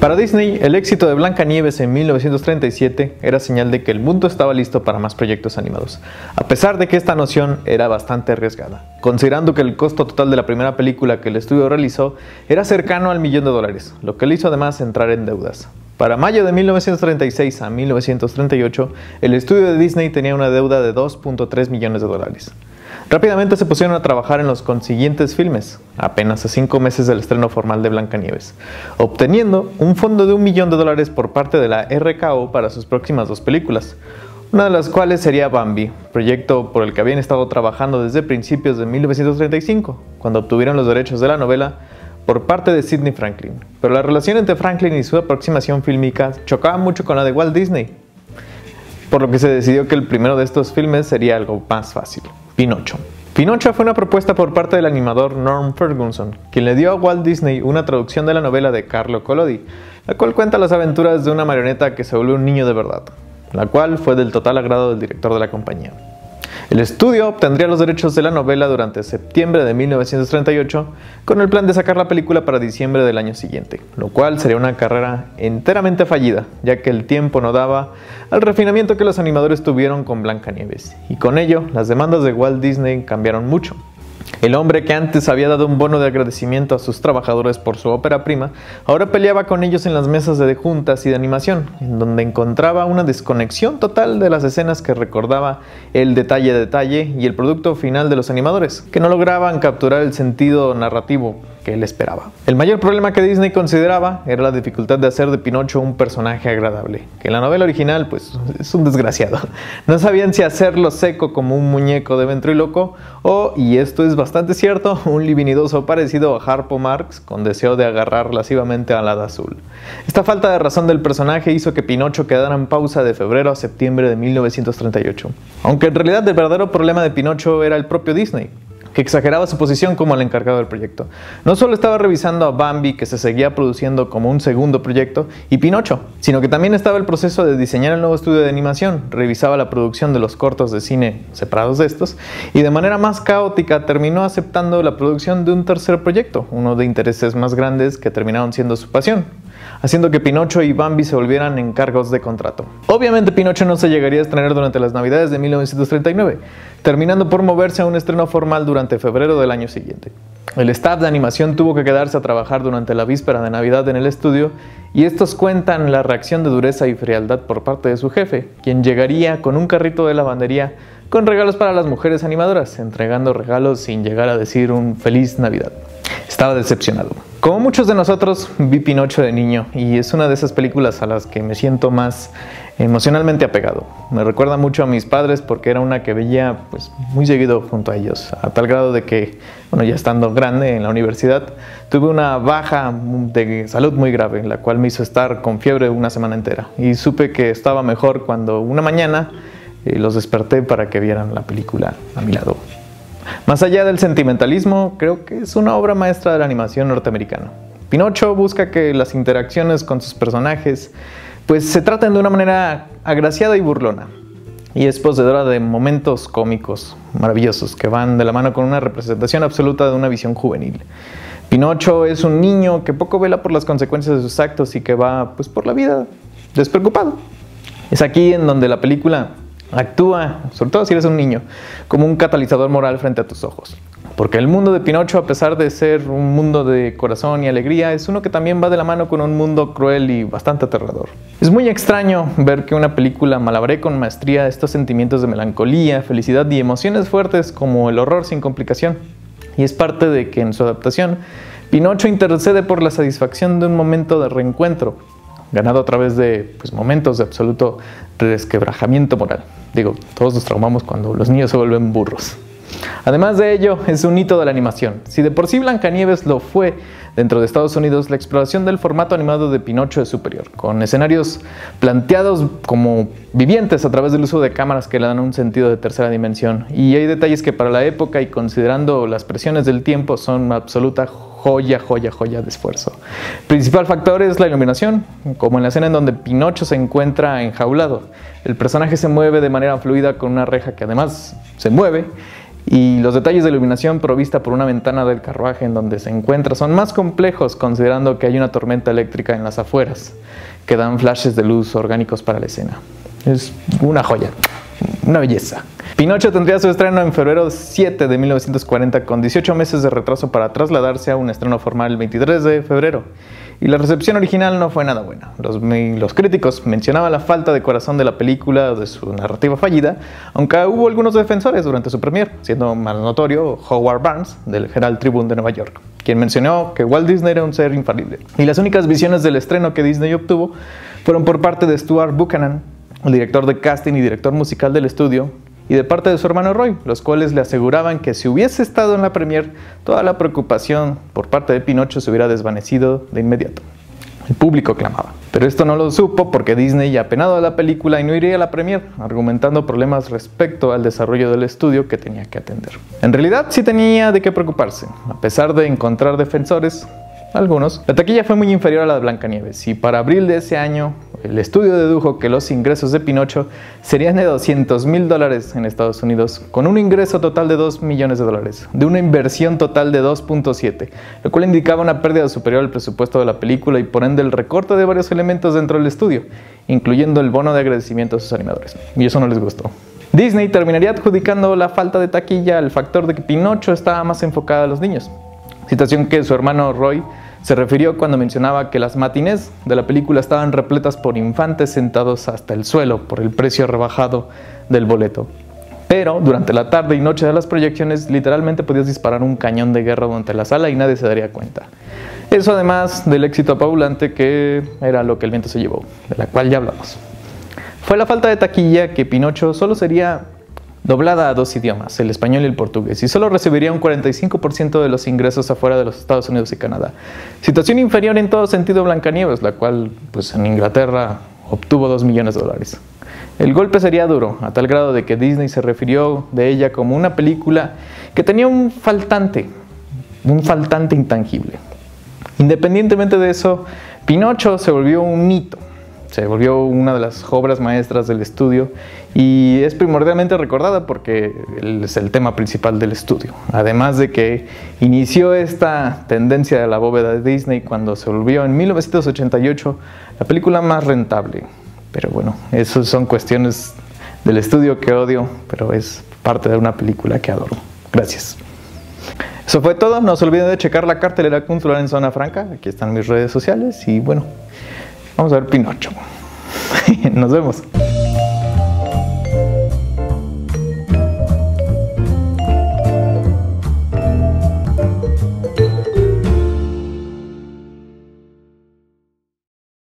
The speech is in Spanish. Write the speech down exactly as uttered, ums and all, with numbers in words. Para Disney, el éxito de Blancanieves en mil novecientos treinta y siete era señal de que el mundo estaba listo para más proyectos animados, a pesar de que esta noción era bastante arriesgada, considerando que el costo total de la primera película que el estudio realizó era cercano al millón de dólares, lo que le hizo además entrar en deudas. Para mayo de mil novecientos treinta y seis a mil novecientos treinta y ocho, el estudio de Disney tenía una deuda de dos punto tres millones de dólares. Rápidamente se pusieron a trabajar en los consiguientes filmes, apenas a cinco meses del estreno formal de Blancanieves, obteniendo un fondo de un millón de dólares por parte de la R K O para sus próximas dos películas, una de las cuales sería Bambi, proyecto por el que habían estado trabajando desde principios de mil novecientos treinta y cinco, cuando obtuvieron los derechos de la novela por parte de Sidney Franklin. Pero la relación entre Franklin y su aproximación fílmica chocaba mucho con la de Walt Disney, por lo que se decidió que el primero de estos filmes sería algo más fácil: Pinocho. Pinocho fue una propuesta por parte del animador Norm Ferguson, quien le dio a Walt Disney una traducción de la novela de Carlo Collodi, la cual cuenta las aventuras de una marioneta que se volvió un niño de verdad, la cual fue del total agrado del director de la compañía. El estudio obtendría los derechos de la novela durante septiembre de mil novecientos treinta y ocho, con el plan de sacar la película para diciembre del año siguiente, lo cual sería una carrera enteramente fallida, ya que el tiempo no daba al refinamiento que los animadores tuvieron con Blancanieves, y con ello las demandas de Walt Disney cambiaron mucho. El hombre que antes había dado un bono de agradecimiento a sus trabajadores por su ópera prima, ahora peleaba con ellos en las mesas de juntas y de animación, en donde encontraba una desconexión total de las escenas que recordaba el detalle a detalle y el producto final de los animadores, que no lograban capturar el sentido narrativo que él esperaba. El mayor problema que Disney consideraba era la dificultad de hacer de Pinocho un personaje agradable, que en la novela original pues es un desgraciado. No sabían si hacerlo seco como un muñeco de ventriloquio o, y esto es bastante cierto, un libidinoso parecido a Harpo Marx con deseo de agarrar lascivamente al hada azul. Esta falta de razón del personaje hizo que Pinocho quedara en pausa de febrero a septiembre de mil novecientos treinta y ocho, aunque en realidad el verdadero problema de Pinocho era el propio Disney, que exageraba su posición como el encargado del proyecto. No solo estaba revisando a Bambi, que se seguía produciendo como un segundo proyecto, y Pinocho, sino que también estaba el proceso de diseñar el nuevo estudio de animación, revisaba la producción de los cortos de cine separados de estos, y de manera más caótica terminó aceptando la producción de un tercer proyecto, uno de intereses más grandes que terminaron siendo su pasión, haciendo que Pinocho y Bambi se volvieran encargos de contrato. Obviamente Pinocho no se llegaría a estrenar durante las navidades de mil novecientos treinta y nueve, terminando por moverse a un estreno formal durante febrero del año siguiente. El staff de animación tuvo que quedarse a trabajar durante la víspera de Navidad en el estudio, y estos cuentan la reacción de dureza y frialdad por parte de su jefe, quien llegaría con un carrito de lavandería con regalos para las mujeres animadoras, entregando regalos sin llegar a decir un feliz Navidad. Estaba decepcionado. Como muchos de nosotros, vi Pinocho de niño y es una de esas películas a las que me siento más emocionalmente apegado. Me recuerda mucho a mis padres porque era una que veía pues muy seguido junto a ellos, a tal grado de que, bueno, ya estando grande en la universidad, tuve una baja de salud muy grave, la cual me hizo estar con fiebre una semana entera, y supe que estaba mejor cuando una mañana eh, los desperté para que vieran la película a mi lado. Más allá del sentimentalismo, creo que es una obra maestra de la animación norteamericana. Pinocho busca que las interacciones con sus personajes pues se traten de una manera agraciada y burlona, y es poseedora de momentos cómicos maravillosos que van de la mano con una representación absoluta de una visión juvenil. Pinocho es un niño que poco vela por las consecuencias de sus actos y que va pues por la vida despreocupado. Es aquí en donde la película actúa, sobre todo si eres un niño, como un catalizador moral frente a tus ojos, porque el mundo de Pinocho, a pesar de ser un mundo de corazón y alegría, es uno que también va de la mano con un mundo cruel y bastante aterrador. Es muy extraño ver que una película malabaree con maestría estos sentimientos de melancolía, felicidad y emociones fuertes como el horror sin complicación, y es parte de que en su adaptación Pinocho intercede por la satisfacción de un momento de reencuentro, ganado a través de pues, momentos de absoluto resquebrajamiento moral. Digo, todos nos traumamos cuando los niños se vuelven burros. Además de ello, es un hito de la animación. Si de por sí Blancanieves lo fue dentro de Estados Unidos, la exploración del formato animado de Pinocho es superior, con escenarios planteados como vivientes a través del uso de cámaras que le dan un sentido de tercera dimensión. Y hay detalles que para la época y considerando las presiones del tiempo son una absoluta joya, joya, joya de esfuerzo. Principal factor es la iluminación, como en la escena en donde Pinocho se encuentra enjaulado. El personaje se mueve de manera fluida con una reja que además se mueve, y los detalles de iluminación provista por una ventana del carruaje en donde se encuentra son más complejos, considerando que hay una tormenta eléctrica en las afueras que dan flashes de luz orgánicos para la escena. Es una joya, una belleza. Pinocho tendría su estreno en febrero siete de mil novecientos cuarenta con dieciocho meses de retraso para trasladarse a un estreno formal el veintitrés de febrero. Y la recepción original no fue nada buena. Los, los críticos mencionaban la falta de corazón de la película, de su narrativa fallida, aunque hubo algunos defensores durante su premier, siendo más notorio Howard Barnes, del Herald Tribune de Nueva York, quien mencionó que Walt Disney era un ser infalible. Y las únicas visiones del estreno que Disney obtuvo fueron por parte de Stuart Buchanan, el director de casting y director musical del estudio, y de parte de su hermano Roy, los cuales le aseguraban que si hubiese estado en la premier, toda la preocupación por parte de Pinocho se hubiera desvanecido de inmediato. El público clamaba. Pero esto no lo supo porque Disney ya apenado a la película y no iría a la premier, argumentando problemas respecto al desarrollo del estudio que tenía que atender. En realidad sí tenía de qué preocuparse, a pesar de encontrar defensores, algunos. La taquilla fue muy inferior a la de Blancanieves y para abril de ese año el estudio dedujo que los ingresos de Pinocho serían de doscientos mil dólares en Estados Unidos, con un ingreso total de dos millones de dólares, de una inversión total de dos punto siete, lo cual indicaba una pérdida superior al presupuesto de la película y por ende el recorte de varios elementos dentro del estudio, incluyendo el bono de agradecimiento a sus animadores. Y eso no les gustó. Disney terminaría adjudicando la falta de taquilla al factor de que Pinocho estaba más enfocada a los niños, situación que su hermano Roy se refirió cuando mencionaba que las matinés de la película estaban repletas por infantes sentados hasta el suelo por el precio rebajado del boleto. Pero durante la tarde y noche de las proyecciones literalmente podías disparar un cañón de guerra durante la sala y nadie se daría cuenta. Eso además del éxito apabullante que era Lo que el viento se llevó, de la cual ya hablamos. Fue la falta de taquilla que Pinocho solo sería doblada a dos idiomas, el español y el portugués, y solo recibiría un cuarenta y cinco por ciento de los ingresos afuera de los Estados Unidos y Canadá. Situación inferior en todo sentido a Blancanieves, la cual pues, en Inglaterra obtuvo dos millones de dólares. El golpe sería duro, a tal grado de que Disney se refirió de ella como una película que tenía un faltante, un faltante intangible. Independientemente de eso, Pinocho se volvió un hito. Se volvió una de las obras maestras del estudio y es primordialmente recordada porque es el tema principal del estudio. Además de que inició esta tendencia de la bóveda de Disney cuando se volvió en mil novecientos ochenta y ocho la película más rentable. Pero bueno, esas son cuestiones del estudio que odio, pero es parte de una película que adoro. Gracias. Eso fue todo. No se olviden de checar la cartelera cultural en Zona Franca. Aquí están mis redes sociales y bueno... Vamos a ver Pinocho. Nos vemos.